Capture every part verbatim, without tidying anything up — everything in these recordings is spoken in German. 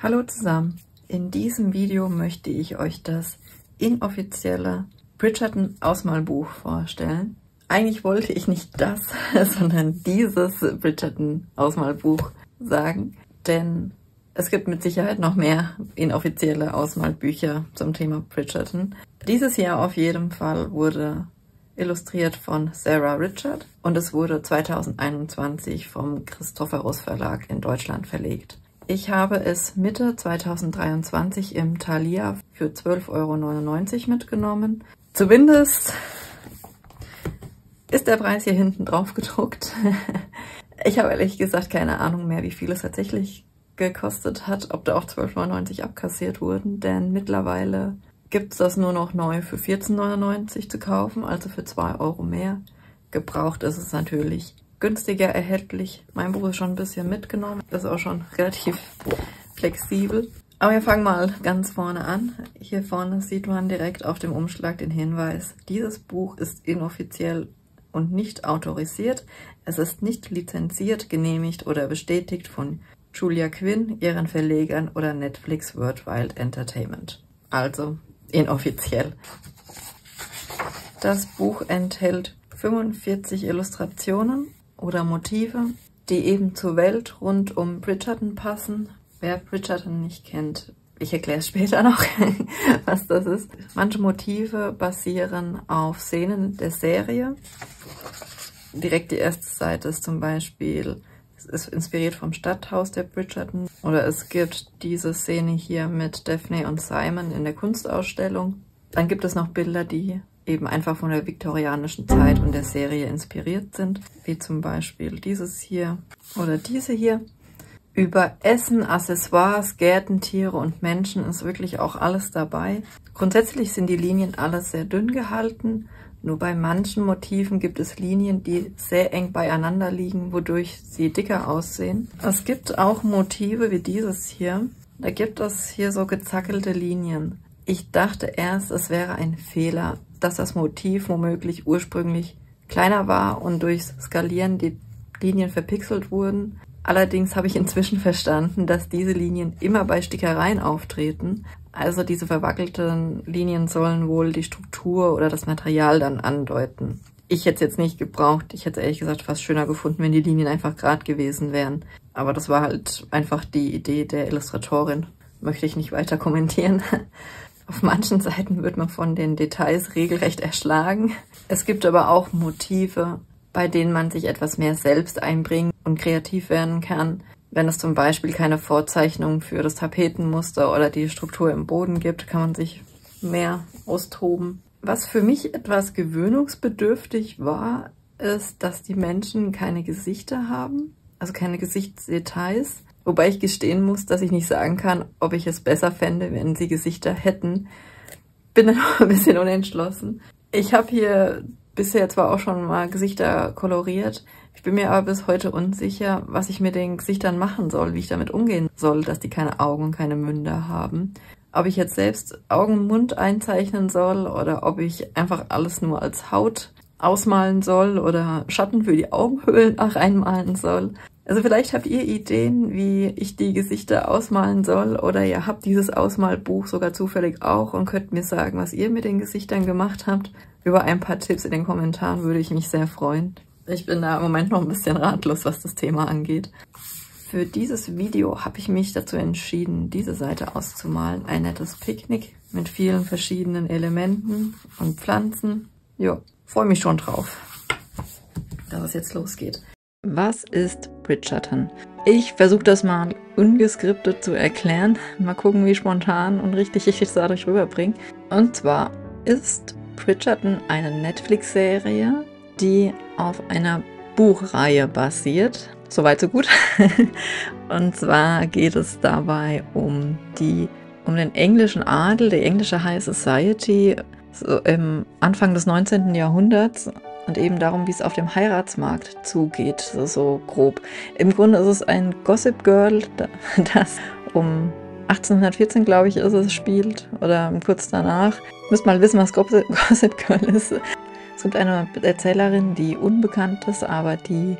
Hallo zusammen! In diesem Video möchte ich euch das inoffizielle Bridgerton Ausmalbuch vorstellen. Eigentlich wollte ich nicht das, sondern dieses Bridgerton Ausmalbuch sagen, denn es gibt mit Sicherheit noch mehr inoffizielle Ausmalbücher zum Thema Bridgerton. Dieses Jahr auf jeden Fall wurde illustriert von Sara Richard und es wurde zweitausendeinundzwanzig vom Christophorus Verlag in Deutschland verlegt. Ich habe es Mitte zweitausenddreiundzwanzig im Thalia für zwölf Euro neunundneunzig mitgenommen. Zumindest ist der Preis hier hinten drauf gedruckt. Ich habe ehrlich gesagt keine Ahnung mehr, wie viel es tatsächlich gekostet hat, ob da auch zwölf Euro neunundneunzig abkassiert wurden, denn mittlerweile gibt es das nur noch neu für vierzehn Euro neunundneunzig zu kaufen, also für zwei Euro mehr. Gebraucht ist es natürlich günstiger erhältlich. Mein Buch ist schon ein bisschen mitgenommen. Das ist auch schon relativ flexibel. Aber wir fangen mal ganz vorne an. Hier vorne sieht man direkt auf dem Umschlag den Hinweis, dieses Buch ist inoffiziell und nicht autorisiert. Es ist nicht lizenziert, genehmigt oder bestätigt von Julia Quinn, ihren Verlegern oder Netflix Worldwide Entertainment. Also inoffiziell. Das Buch enthält fünfundvierzig Illustrationen oder Motive, die eben zur Welt rund um Bridgerton passen. Wer Bridgerton nicht kennt, ich erkläre es später noch, was das ist. Manche Motive basieren auf Szenen der Serie. Direkt die erste Seite ist zum Beispiel, es ist inspiriert vom Stadthaus der Bridgerton. Oder es gibt diese Szene hier mit Daphne und Simon in der Kunstausstellung. Dann gibt es noch Bilder, die eben einfach von der viktorianischen Zeit und der Serie inspiriert sind, wie zum Beispiel dieses hier oder diese hier. Über Essen, Accessoires, Gärten, Tiere und Menschen ist wirklich auch alles dabei. Grundsätzlich sind die Linien alle sehr dünn gehalten, nur bei manchen Motiven gibt es Linien, die sehr eng beieinander liegen, wodurch sie dicker aussehen. Es gibt auch Motive wie dieses hier, da gibt es hier so gezackelte Linien. Ich dachte erst, es wäre ein Fehler, dass das Motiv womöglich ursprünglich kleiner war und durchs Skalieren die Linien verpixelt wurden. Allerdings habe ich inzwischen verstanden, dass diese Linien immer bei Stickereien auftreten. Also diese verwackelten Linien sollen wohl die Struktur oder das Material dann andeuten. Ich hätte es jetzt nicht gebraucht. Ich hätte es ehrlich gesagt fast schöner gefunden, wenn die Linien einfach gerade gewesen wären. Aber das war halt einfach die Idee der Illustratorin. Möchte ich nicht weiter kommentieren. Auf manchen Seiten wird man von den Details regelrecht erschlagen. Es gibt aber auch Motive, bei denen man sich etwas mehr selbst einbringen und kreativ werden kann. Wenn es zum Beispiel keine Vorzeichnung für das Tapetenmuster oder die Struktur im Boden gibt, kann man sich mehr austoben. Was für mich etwas gewöhnungsbedürftig war, ist, dass die Menschen keine Gesichter haben, also keine Gesichtsdetails. Wobei ich gestehen muss, dass ich nicht sagen kann, ob ich es besser fände, wenn sie Gesichter hätten. Bin dann noch ein bisschen unentschlossen. Ich habe hier bisher zwar auch schon mal Gesichter koloriert, ich bin mir aber bis heute unsicher, was ich mit den Gesichtern machen soll, wie ich damit umgehen soll, dass die keine Augen und keine Münder haben. Ob ich jetzt selbst Augen und Mund einzeichnen soll oder ob ich einfach alles nur als Haut ausmalen soll oder Schatten für die Augenhöhlen auch reinmalen soll. Also vielleicht habt ihr Ideen, wie ich die Gesichter ausmalen soll oder ihr habt dieses Ausmalbuch sogar zufällig auch und könnt mir sagen, was ihr mit den Gesichtern gemacht habt. Über ein paar Tipps in den Kommentaren würde ich mich sehr freuen. Ich bin da im Moment noch ein bisschen ratlos, was das Thema angeht. Für dieses Video habe ich mich dazu entschieden, diese Seite auszumalen. Ein nettes Picknick mit vielen verschiedenen Elementen und Pflanzen. Jo, freue mich schon drauf, dass es jetzt losgeht. Was ist Bridgerton? Ich versuche das mal ungeskriptet zu erklären. Mal gucken, wie spontan und richtig ich es dadurch rüberbringe. Und zwar ist Bridgerton eine Netflix-Serie, die auf einer Buchreihe basiert. Soweit, so gut. Und zwar geht es dabei um, die, um den englischen Adel, die englische High Society, so im Anfang des neunzehnten. Jahrhunderts. Und eben darum, wie es auf dem Heiratsmarkt zugeht, so, so grob. Im Grunde ist es ein Gossip Girl, das um achtzehnhundertvierzehn, glaube ich, ist es, spielt. Oder kurz danach. Ihr müsst mal wissen, was Gossip Girl ist. Es gibt eine Erzählerin, die unbekannt ist, aber die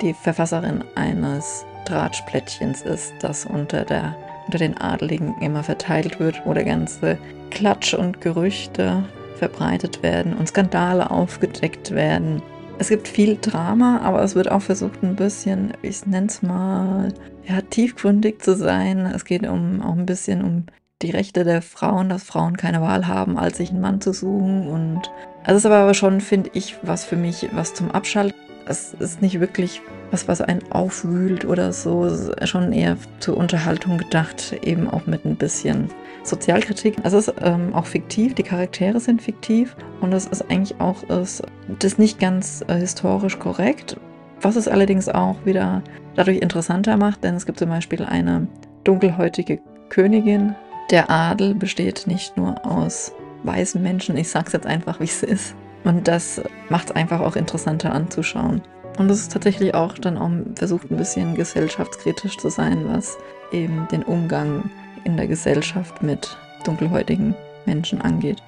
die Verfasserin eines Drahtsplättchens ist, das unter der unter den Adeligen immer verteilt wird, wo der ganze Klatsch und Gerüchte verbreitet werden und Skandale aufgedeckt werden. Es gibt viel Drama, aber es wird auch versucht, ein bisschen, ich nenne es mal, ja, tiefgründig zu sein. Es geht um, auch ein bisschen um die Rechte der Frauen, dass Frauen keine Wahl haben, als sich einen Mann zu suchen. Und es ist aber schon, finde ich, was für mich, was zum Abschalten. Es ist nicht wirklich was, was einen aufwühlt oder so. Es ist schon eher zur Unterhaltung gedacht, eben auch mit ein bisschen Sozialkritik. Es ist ähm, auch fiktiv, die Charaktere sind fiktiv und es ist eigentlich auch ist, das ist nicht ganz äh, historisch korrekt, was es allerdings auch wieder dadurch interessanter macht, denn es gibt zum Beispiel eine dunkelhäutige Königin. Der Adel besteht nicht nur aus weißen Menschen, ich sag's jetzt einfach, wie es ist. Und das macht es einfach auch interessanter anzuschauen. Und es ist tatsächlich auch dann auch versucht, ein bisschen gesellschaftskritisch zu sein, was eben den Umgang in der Gesellschaft mit dunkelhäutigen Menschen angeht.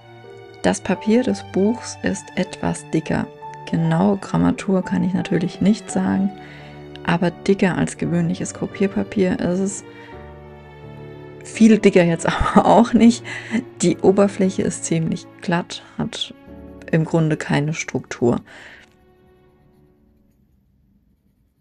Das Papier des Buchs ist etwas dicker. Genaue Grammatur kann ich natürlich nicht sagen, aber dicker als gewöhnliches Kopierpapier ist es. Viel dicker jetzt aber auch nicht. Die Oberfläche ist ziemlich glatt, hat im Grunde keine Struktur.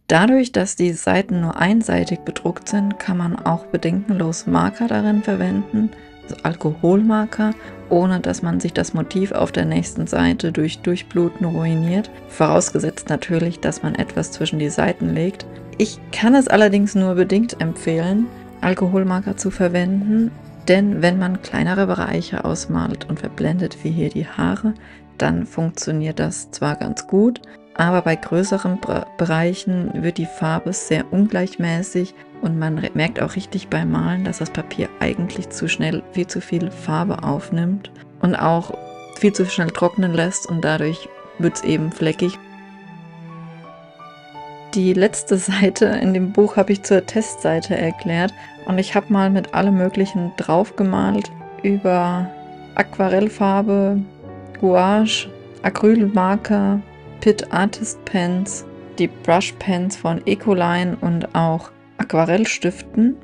Dadurch, dass die Seiten nur einseitig bedruckt sind, kann man auch bedenkenlos Marker darin verwenden, also Alkoholmarker, ohne dass man sich das Motiv auf der nächsten Seite durch Durchbluten ruiniert, vorausgesetzt natürlich, dass man etwas zwischen die Seiten legt. Ich kann es allerdings nur bedingt empfehlen, Alkoholmarker zu verwenden, denn wenn man kleinere Bereiche ausmalt und verblendet, wie hier die Haare, dann funktioniert das zwar ganz gut, aber bei größeren Bre- Bereichen wird die Farbe sehr ungleichmäßig und man merkt auch richtig beim Malen, dass das Papier eigentlich zu schnell viel zu viel Farbe aufnimmt und auch viel zu schnell trocknen lässt und dadurch wird es eben fleckig. Die letzte Seite in dem Buch habe ich zur Testseite erklärt und ich habe mal mit allem Möglichen drauf gemalt über Aquarellfarbe, Gouache, Acrylmarker, Pitt Artist Pens, die Brush Pens von Ecoline und auch Aquarellstiften.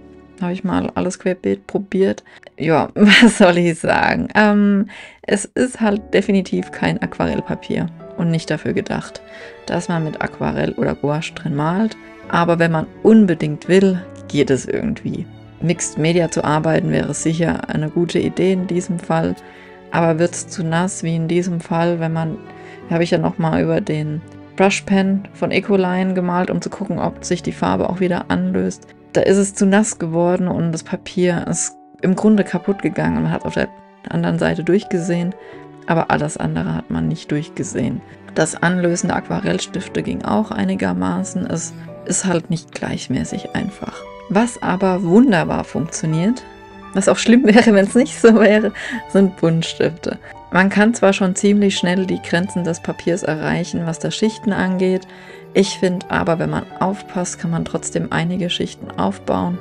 Habe ich mal alles querbeet probiert. Ja, was soll ich sagen? Ähm, es ist halt definitiv kein Aquarellpapier und nicht dafür gedacht, dass man mit Aquarell oder Gouache drin malt. Aber wenn man unbedingt will, geht es irgendwie. Mixed Media zu arbeiten wäre sicher eine gute Idee in diesem Fall. Aber wird es zu nass, wie in diesem Fall, wenn man, habe ich ja nochmal über den Brush Pen von Ecoline gemalt, um zu gucken, ob sich die Farbe auch wieder anlöst. Da ist es zu nass geworden und das Papier ist im Grunde kaputt gegangen. Man hat auf der anderen Seite durchgesehen, aber alles andere hat man nicht durchgesehen. Das Anlösen der Aquarellstifte ging auch einigermaßen. Es ist halt nicht gleichmäßig einfach. Was aber wunderbar funktioniert, was auch schlimm wäre, wenn es nicht so wäre, sind Buntstifte. Man kann zwar schon ziemlich schnell die Grenzen des Papiers erreichen, was das Schichten angeht. Ich finde aber, wenn man aufpasst, kann man trotzdem einige Schichten aufbauen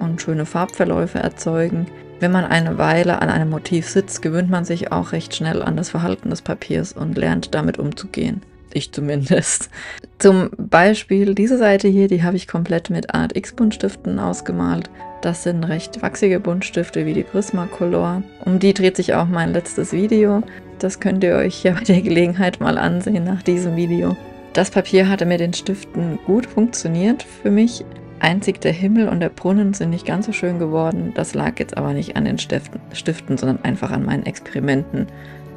und schöne Farbverläufe erzeugen. Wenn man eine Weile an einem Motiv sitzt, gewöhnt man sich auch recht schnell an das Verhalten des Papiers und lernt damit umzugehen. Ich zumindest. Zum Beispiel diese Seite hier, die habe ich komplett mit Art X Buntstiften ausgemalt. Das sind recht wachsige Buntstifte wie die Prismacolor. Um die dreht sich auch mein letztes Video. Das könnt ihr euch ja bei der Gelegenheit mal ansehen nach diesem Video. Das Papier hatte mit den Stiften gut funktioniert für mich. Einzig der Himmel und der Brunnen sind nicht ganz so schön geworden. Das lag jetzt aber nicht an den Stiften, Stiften sondern einfach an meinen Experimenten,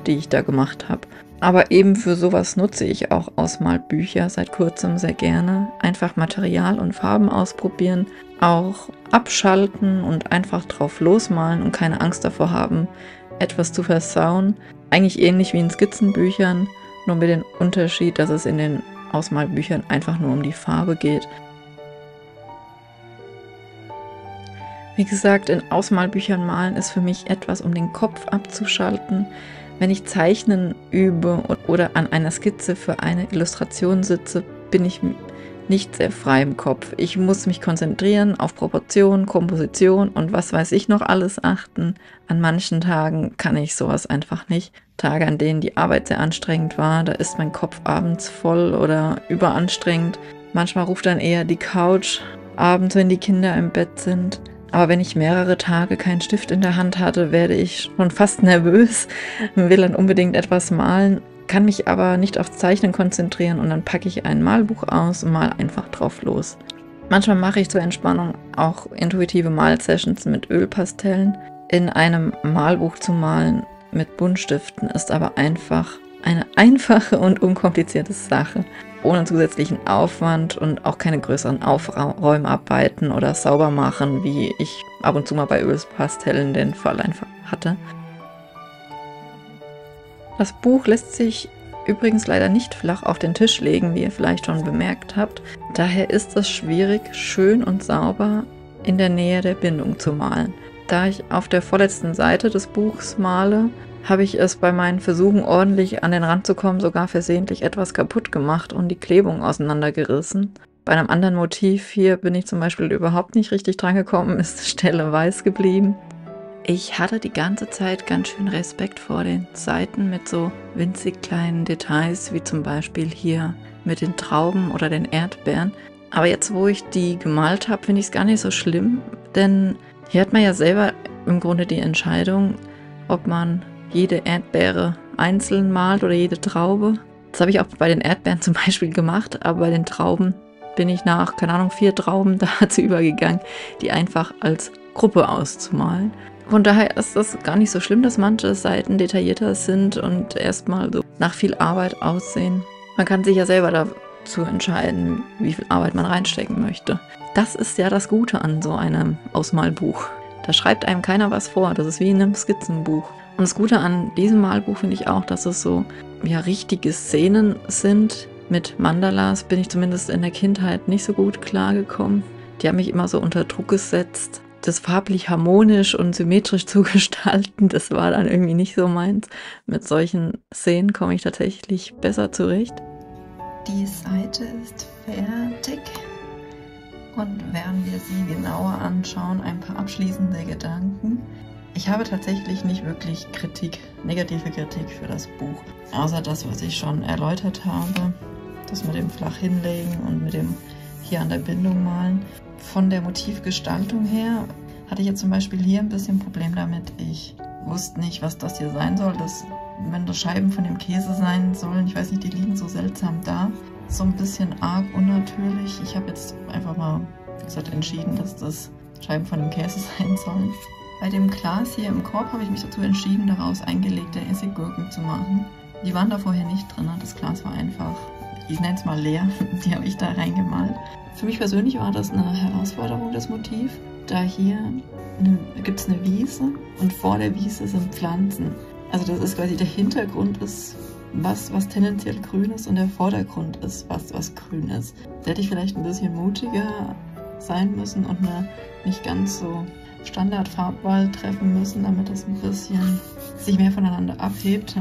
die ich da gemacht habe. Aber eben für sowas nutze ich auch Ausmalbücher seit kurzem sehr gerne. Einfach Material und Farben ausprobieren, auch abschalten und einfach drauf losmalen und keine Angst davor haben, etwas zu versauen. Eigentlich ähnlich wie in Skizzenbüchern, nur mit dem Unterschied, dass es in den Ausmalbüchern einfach nur um die Farbe geht. Wie gesagt, in Ausmalbüchern malen ist für mich etwas, um den Kopf abzuschalten. Wenn ich Zeichnen übe oder an einer Skizze für eine Illustration sitze, bin ich nicht sehr frei im Kopf. Ich muss mich konzentrieren, auf Proportionen, Komposition und was weiß ich noch alles achten. An manchen Tagen kann ich sowas einfach nicht. Tage, an denen die Arbeit sehr anstrengend war, da ist mein Kopf abends voll oder überanstrengend. Manchmal ruft dann eher die Couch abends, wenn die Kinder im Bett sind. Aber wenn ich mehrere Tage keinen Stift in der Hand hatte, werde ich schon fast nervös, will dann unbedingt etwas malen, kann mich aber nicht aufs Zeichnen konzentrieren und dann packe ich ein Malbuch aus und mal einfach drauf los. Manchmal mache ich zur Entspannung auch intuitive Malsessions mit Ölpastellen. In einem Malbuch zu malen mit Buntstiften ist aber einfach eine einfache und unkomplizierte Sache. Ohne zusätzlichen Aufwand und auch keine größeren Aufräumarbeiten oder Saubermachen, wie ich ab und zu mal bei Ölpastellen den Fall einfach hatte. Das Buch lässt sich übrigens leider nicht flach auf den Tisch legen, wie ihr vielleicht schon bemerkt habt. Daher ist es schwierig, schön und sauber in der Nähe der Bindung zu malen. Da ich auf der vorletzten Seite des Buchs male, habe ich es bei meinen Versuchen, ordentlich an den Rand zu kommen, sogar versehentlich etwas kaputt gemacht und die Klebung auseinandergerissen. Bei einem anderen Motiv hier bin ich zum Beispiel überhaupt nicht richtig dran gekommen, ist die Stelle weiß geblieben. Ich hatte die ganze Zeit ganz schön Respekt vor den Seiten mit so winzig kleinen Details, wie zum Beispiel hier mit den Trauben oder den Erdbeeren. Aber jetzt, wo ich die gemalt habe, finde ich es gar nicht so schlimm, denn hier hat man ja selber im Grunde die Entscheidung, ob man jede Erdbeere einzeln malt oder jede Traube. Das habe ich auch bei den Erdbeeren zum Beispiel gemacht, aber bei den Trauben bin ich nach, keine Ahnung, vier Trauben dazu übergegangen, die einfach als Gruppe auszumalen. Von daher ist das gar nicht so schlimm, dass manche Seiten detaillierter sind und erstmal so nach viel Arbeit aussehen. Man kann sich ja selber dazu entscheiden, wie viel Arbeit man reinstecken möchte. Das ist ja das Gute an so einem Ausmalbuch. Da schreibt einem keiner was vor, das ist wie in einem Skizzenbuch. Und das Gute an diesem Malbuch finde ich auch, dass es so ja, richtige Szenen sind. Mit Mandalas bin ich zumindest in der Kindheit nicht so gut klargekommen. Die haben mich immer so unter Druck gesetzt. Das farblich harmonisch und symmetrisch zu gestalten, das war dann irgendwie nicht so meins. Mit solchen Szenen komme ich tatsächlich besser zurecht. Die Seite ist fertig. Und während wir sie genauer anschauen, ein paar abschließende Gedanken. Ich habe tatsächlich nicht wirklich Kritik, negative Kritik für das Buch, außer das, was ich schon erläutert habe, das mit dem flach hinlegen und mit dem hier an der Bindung malen. Von der Motivgestaltung her hatte ich jetzt zum Beispiel hier ein bisschen Problem damit. Ich wusste nicht, was das hier sein soll, das, wenn das Scheiben von dem Käse sein sollen, ich weiß nicht, die liegen so seltsam da, so ein bisschen arg unnatürlich. Ich habe jetzt einfach mal, wie gesagt, entschieden, dass das Scheiben von dem Käse sein sollen. Bei dem Glas hier im Korb habe ich mich dazu entschieden, daraus eingelegte Essiggurken zu machen. Die waren da vorher nicht drin, das Glas war einfach, ich nenne es mal leer, die habe ich da reingemalt. Für mich persönlich war das eine Herausforderung, das Motiv, da hier gibt es eine Wiese und vor der Wiese sind Pflanzen. Also das ist quasi der Hintergrund ist was, was tendenziell grün ist und der Vordergrund ist was, was grün ist. Da hätte ich vielleicht ein bisschen mutiger sein müssen und eine nicht ganz so Standardfarbwahl treffen müssen, damit das ein bisschen sich mehr voneinander abhebt.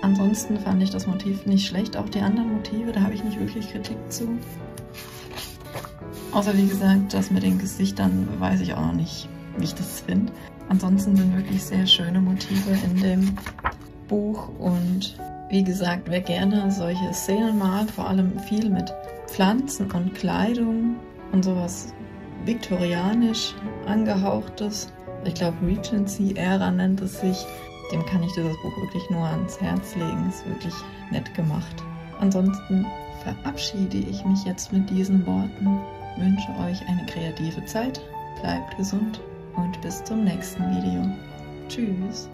Ansonsten fand ich das Motiv nicht schlecht, auch die anderen Motive, da habe ich nicht wirklich Kritik zu. Außer wie gesagt, das mit den Gesichtern weiß ich auch noch nicht, wie ich das finde. Ansonsten sind wirklich sehr schöne Motive in dem Buch und wie gesagt, wer gerne solche Szenen malt, vor allem viel mit Pflanzen und Kleidung und sowas viktorianisch angehauchtes, ich glaube Regency-Ära nennt es sich, dem kann ich dieses Buch wirklich nur ans Herz legen, ist wirklich nett gemacht. Ansonsten verabschiede ich mich jetzt mit diesen Worten, wünsche euch eine kreative Zeit, bleibt gesund und bis zum nächsten Video. Tschüss!